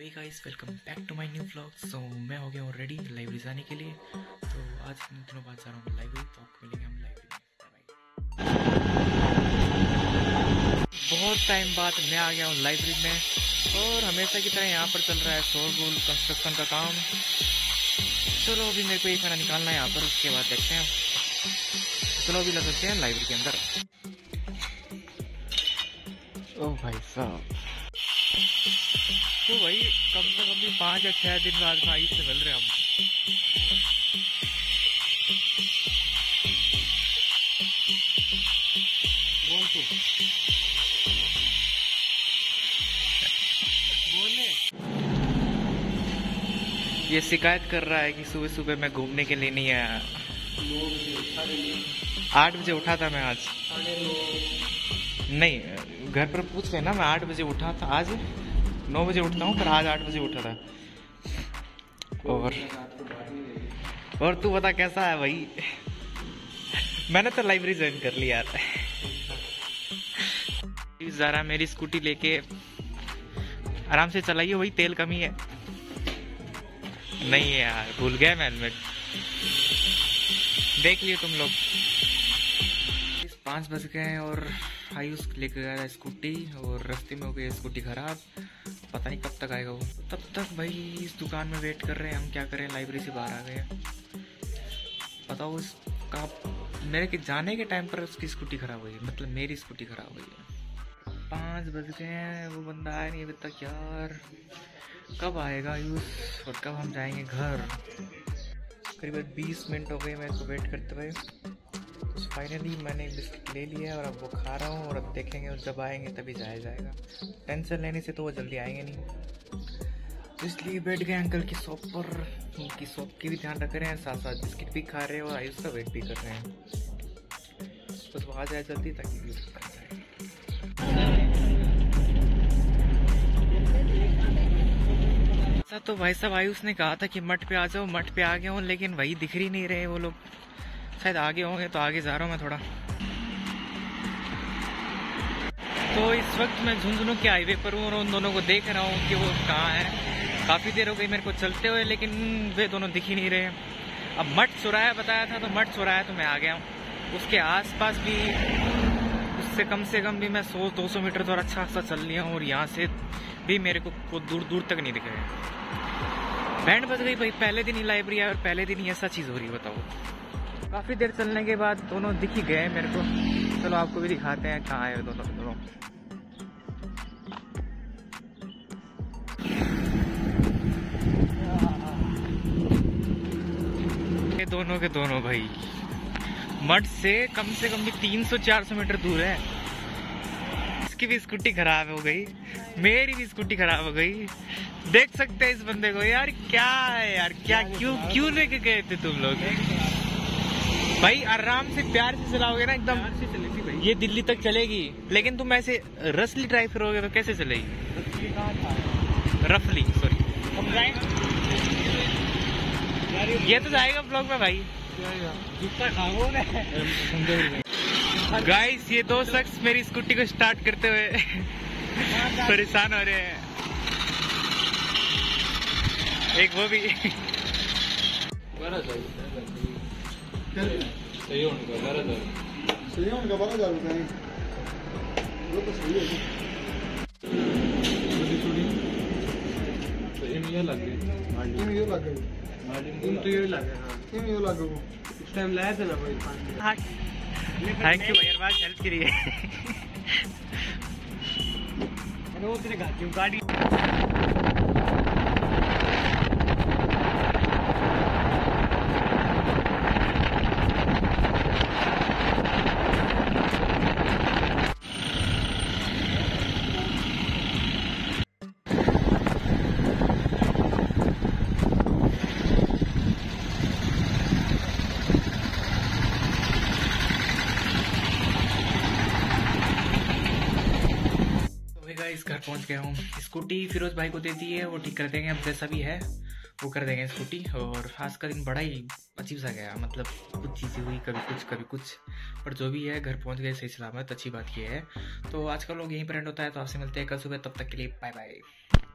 Hey guys, welcome back to my new vlog. So मैं हो गया हूँ रेडी लाइब्रेरी जाने के लिए। तो आज इन दिनों बाद जा रहा हूँ लाइब्रेरी, तो आपको मिलेंगे हम लाइब्रेरी में। बहुत टाइम बाद मैं आ गया हूँ लाइब्रेरी में और हमेशा की तरह यहाँ पर चल रहा है शोरगुल कंस्ट्रक्शन का काम। चलो अभी मेरे को ये खाना निकालना है यहाँ पर, उसके बाद देखते हैं। चलो अभी लग सकते हैं लाइब्रेरी के अंदर। ओह भाई साहब, तो भाई कम से कम भी 5 या 6 दिन बाद भाई से मिल रहे हम। बोल ये शिकायत कर रहा है कि सुबह सुबह मैं घूमने के लिए नहीं आया। 8 बजे उठा था मैं आज। नहीं, घर पर पूछ रहे ना, मैं 8 बजे उठा था। आज 9 बजे उठता हूँ, पर आज 8 बजे उठा था। और तू बता कैसा है भाई? मैंने तो लाइब्रेरी ज्वाइन कर ली यार। ज़रा मेरी स्कूटी लेके आराम से चलाइए भाई, तेल कमी है। नहीं यार, भूल गया मैं हेलमेट। देख लियो तुम लोग। 5 बज गए हैं और आयुष लेके गया था स्कूटी, और रास्ते में हो गई स्कूटी खराब। पता नहीं कब तक आएगा वो। तब तक भाई इस दुकान में वेट कर रहे हैं हम, क्या करें। लाइब्रेरी से बाहर आ गए हैं। बताओ, उसका मेरे के जाने के टाइम पर उसकी स्कूटी खराब हुई है, मतलब मेरी स्कूटी खराब हुई है। 5 बज गए हैं, वो बंदा आया नहीं अभी तक यार। कब आएगा आयुष और कब हम जाएंगे घर? करीबन 20 मिनट हो गए मैं इसको वेट करते हुए। फाइनली मैंने बिस्किट ले लिया है और अब वो खा रहा हूँ। और अब देखेंगे, और जब आएंगे तभी जाया जाएगा। टेंशन लेने से तो वो जल्दी आएंगे नहीं, इसलिए बैठ गए अंकल की शॉप पर। उनकी शॉप की भी ध्यान रख रहे हैं, साथ साथ बिस्किट भी खा रहे हैं और आयुष का वेट भी कर रहे हैं। बस वो आ जाए जल्दी ताकि ऐसा। तो भाई साहब, आयुष ने कहा था कि मठ पे आ जाओ, मठ पे आ गए हूँ, लेकिन वही दिख ही नहीं रहे वो लोग। शायद आगे होंगे, तो आगे जा रहा हूँ मैं थोड़ा। तो इस वक्त मैं झुंझुनू के हाईवे पर हूँ और उन दोनों को देख रहा हूँ कि वो कहाँ है। काफ़ी देर हो गई मेरे को चलते हुए, लेकिन वे दोनों दिख ही नहीं रहे। अब मठ चौराहा बताया था, तो मठ चौराहा तो मैं आ गया हूँ। उसके आसपास भी, उससे कम से कम भी मैं 100-200 मीटर थोड़ा अच्छा खासा चल लिया हूँ, और यहाँ से भी मेरे को दूर दूर तक नहीं दिख रहे। बैंड बज गई भाई, पहले दिन ही लाइब्रेरी है और पहले दिन ही ऐसा चीज़ हो रही है, बताओ। काफ़ी देर चलने के बाद दोनों दिख ही गए मेरे को। चलो आपको भी दिखाते हैं कहाँ है दोनों। ये दोनों के दोनों भाई मठ से कम भी 300-400 मीटर दूर है। इसकी भी स्कूटी खराब हो गई, मेरी भी स्कूटी खराब हो गई। देख सकते हैं इस बंदे को यार। क्या है यार, क्या क्यों लेके गए थे तुम लोग भाई? आराम से प्यार से चलाओगे ना, एकदम प्यार से चलेगी भाई। ये दिल्ली तक चलेगी, लेकिन तुम ऐसे रसली ड्राइव करोगे तो कैसे चलेगी? रफली, सॉरी। ये तो जाएगा ब्लॉग में भाई। गाइस, ये 2 शख्स मेरी स्कूटी को स्टार्ट करते हुए परेशान हो रहे हैं। एक वो भी गाड़ी। घर पहुंच गया हूँ। स्कूटी फिरोज भाई को दे दी है, वो ठीक कर देंगे। अब जैसा भी है वो कर देंगे स्कूटी। और आज का दिन बड़ा ही अजीब सा गया, मतलब कुछ चीज़ें हुई, कभी कुछ कभी कुछ, पर जो भी है घर पहुंच गए सही सलामत, अच्छी बात ये है। तो आज का लोग यहीं पर एंड होता है। तो आपसे मिलते हैं कल सुबह, तब तक के लिए बाय बाय।